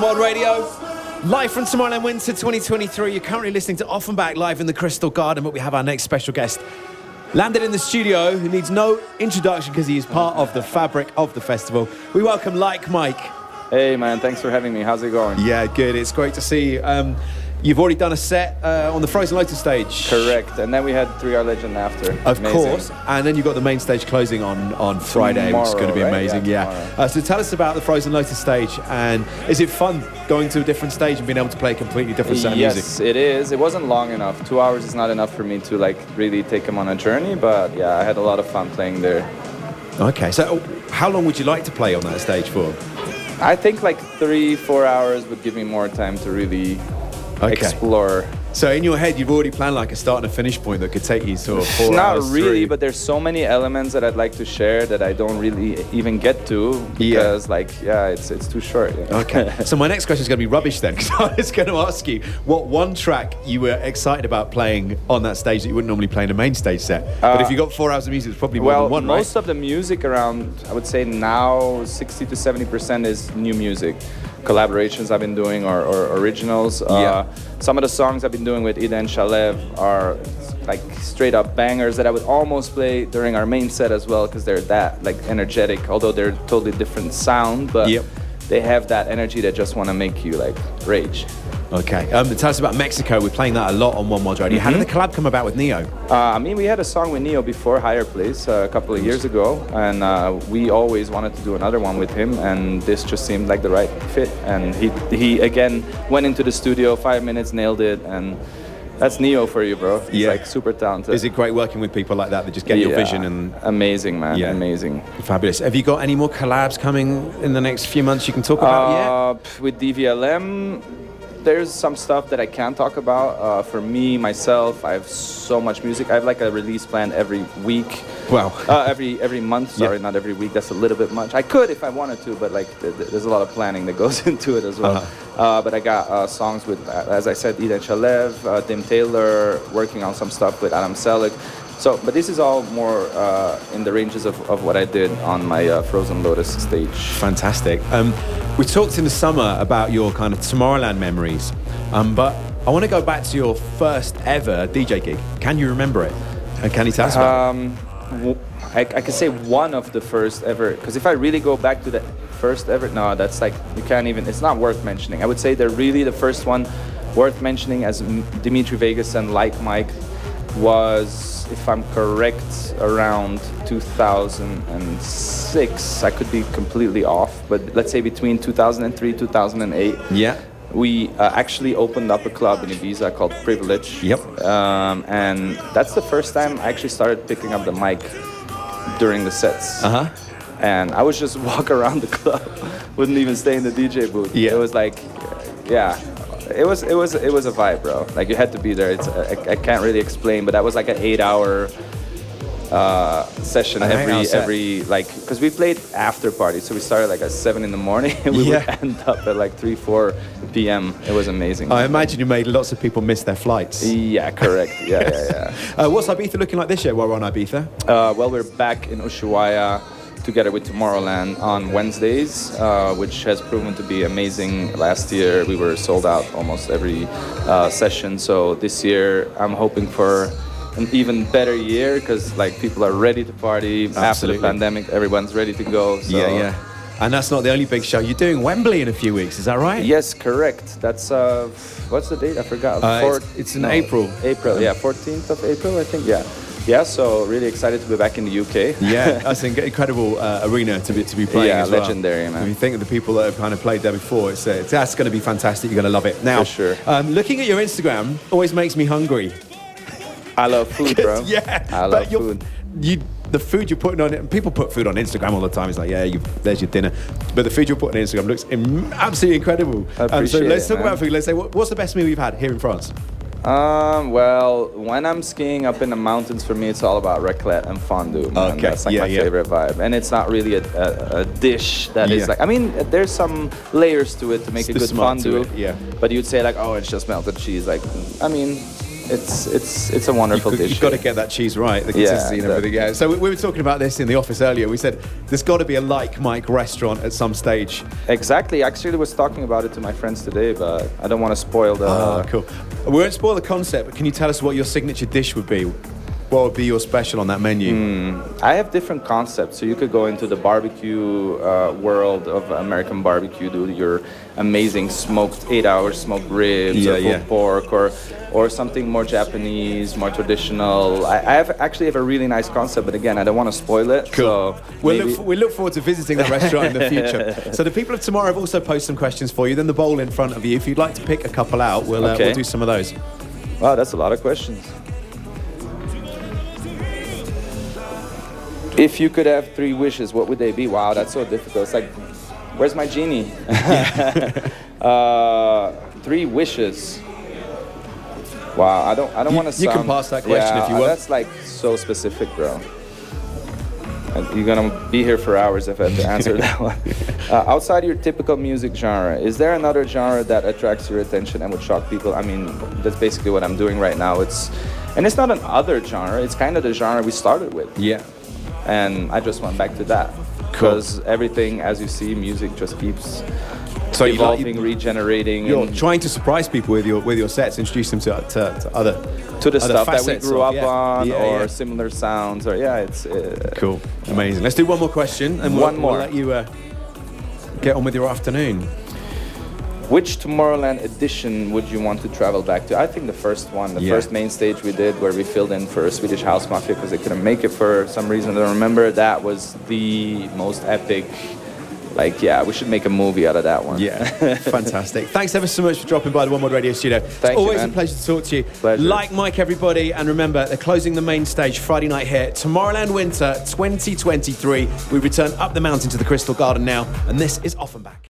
One World Radio. Live from Tomorrowland Winter 2023. You're currently listening to Offenbach live in the Crystal Garden, but we have our next special guest landed in the studio who needs no introduction because he is part of the fabric of the festival. We welcome Like Mike. Hey man, thanks for having me. How's it going? Yeah, good. It's great to see you. You've already done a set on the Frozen Lotus stage. Correct. And then we had 3R Legend after. Of amazing. Course. And then you've got the main stage closing on Friday, tomorrow, which is going to be amazing. Right? Yeah. So tell us about the Frozen Lotus stage. And is it fun going to a different stage and being able to play a completely different set of music? Yes, it is. It wasn't long enough. 2 hours is not enough for me to like really take them on a journey. But yeah, I had a lot of fun playing there. Okay. So how long would you like to play on that stage for? I think like 3-4 hours would give me more time to really... Okay. Explore. So in your head, you've already planned like a start and a finish point that could take you sort of 4 Not hours really, through. But there's so many elements that I'd like to share that I don't really even get to because it's too short. Yeah. Okay. So my next question is going to be rubbish then, because I was going to ask you what one track you were excited about playing on that stage that you wouldn't normally play in a main stage set. But if you got 4 hours of music, it's probably more than one, right? Most of the music around, I would say now 60% to 70% is new music. Collaborations I've been doing or originals. Some of the songs I've been doing with Eden Shalev are like straight up bangers that I would almost play during our main set as well because they're that like energetic, although they're totally different sound, but they have that energy that just want to make you like rage. Okay, tell us about Mexico. We're playing that a lot on One World Radio. How did the collab come about with Neo? I mean, we had a song with Neo before, Higher Place, a couple of years ago, and we always wanted to do another one with him, and this just seemed like the right fit. And he again went into the studio, 5 minutes, nailed it, and that's Neo for you, bro. He's like super talented. Is it great working with people like that that just get your vision? And amazing, man. Yeah. Amazing. Fabulous. Have you got any more collabs coming in the next few months you can talk about yet? With DVLM... There's some stuff that I can't talk about. For me, myself, I have so much music. I have like a release plan every week. Wow. Every month, sorry, not every week. That's a little bit much. I could if I wanted to, but like there's a lot of planning that goes into it as well. But I got songs with, as I said, Eden Shalev, Tim Taylor, working on some stuff with Adam Selleck. So, but this is all more in the ranges of what I did on my Frozen Lotus stage. Fantastic. We talked in the summer about your kind of Tomorrowland memories, but I want to go back to your first ever DJ gig. Can you remember it? And can you tell us about it? I can say one of the first ever, because if I really go back to the first ever, no, that's like, you can't even, it's not worth mentioning. I would say they're really the first one worth mentioning as Dimitri Vegas and Like Mike. Was, if I'm correct, around 2006. I could be completely off, but let's say between 2003, 2008. Yeah. We actually opened up a club in Ibiza called Privilege. Yep. And that's the first time I actually started picking up the mic during the sets. Uh-huh. And I was just walk around the club, wouldn't even stay in the DJ booth. Yeah. It was like, yeah. It was a vibe, bro. Like you had to be there. It's I can't really explain, but that was like an 8-hour session every like because we played after party, so we started like at 7 in the morning and we would end up at like 3-4 p.m. It was amazing. I imagine you made lots of people miss their flights. Yeah, correct. Yeah, what's Ibiza looking like this year? While we're on Ibiza, well, we're back in Ushuaia. Together with Tomorrowland on Wednesdays, which has proven to be amazing. Last year, we were sold out almost every session. So this year, I'm hoping for an even better year because like people are ready to party. Absolutely. After the pandemic. Everyone's ready to go. So. Yeah. And that's not the only big show. You're doing Wembley in a few weeks, is that right? Yes, correct. That's, what's the date? I forgot. It's in April. April, yeah, 14th of April, I think, yeah. Yeah, so really excited to be back in the UK. Yeah, that's an incredible arena to be playing as well. Yeah, legendary, man. If you think of the people that have kind of played there before, that's going to be fantastic. You're going to love it. Now, for sure. Looking at your Instagram always makes me hungry. I love food, bro. Yeah. I love food. The food you're putting on it, and people put food on Instagram all the time. It's like, there's your dinner. But the food you're putting on Instagram looks absolutely incredible. I appreciate so let's talk about food. Let's say, what's the best meal you've had here in France? Well, when I'm skiing up in the mountains, for me, it's all about raclette and fondue, man. Okay. That's like my favorite vibe. And it's not really a dish that is like, I mean, there's some layers to it to make a good fondue. But you'd say like, oh, it's just melted cheese. Like, I mean, It's a wonderful dish. You've got to get that cheese right, the consistency and everything. Yeah. So we were talking about this in the office earlier. We said there's got to be a Like Mike restaurant at some stage. Exactly. Actually, I was talking about it to my friends today, but I don't want to spoil the... Oh, cool. We won't spoil the concept, but can you tell us what your signature dish would be? What would be your special on that menu? I have different concepts. So you could go into the barbecue world of American barbecue, do your amazing smoked 8-hour smoked ribs or pork or something more Japanese, more traditional. I actually have a really nice concept, but again, I don't want to spoil it. Cool. So we look forward to visiting that restaurant in the future. So the people of tomorrow have also posed some questions for you. Then the bowl in front of you. If you'd like to pick a couple out, we'll do some of those. Wow, that's a lot of questions. If you could have three wishes, what would they be? Wow, that's so difficult. It's like, where's my genie? Three wishes. Wow, I don't want to sound... You can pass that question if you want. That's like so specific, bro. You're going to be here for hours if I have to answer that one. Outside your typical music genre, is there another genre that attracts your attention and would shock people? I mean, that's basically what I'm doing right now. And it's not an other genre. It's kind of the genre we started with. Yeah. And I just went back to that because everything, as you see, music just keeps evolving, regenerating. You're trying to surprise people with your sets, introduce them to other stuff that we grew up on, or similar sounds, or it's cool, amazing. Let's do one more question, and we'll let you get on with your afternoon. Which Tomorrowland edition would you want to travel back to? I think the first one, the first main stage we did where we filled in for Swedish House Mafia because they couldn't make it for some reason. I don't remember. That was the most epic. Like, we should make a movie out of that one. Yeah, fantastic. Thanks ever so much for dropping by the One World Radio studio. It's always a pleasure to talk to you. Pleasure. Like Mike, everybody. And remember, they're closing the main stage Friday night here. Tomorrowland Winter 2023. We return up the mountain to the Crystal Garden now. And this is Offenbach.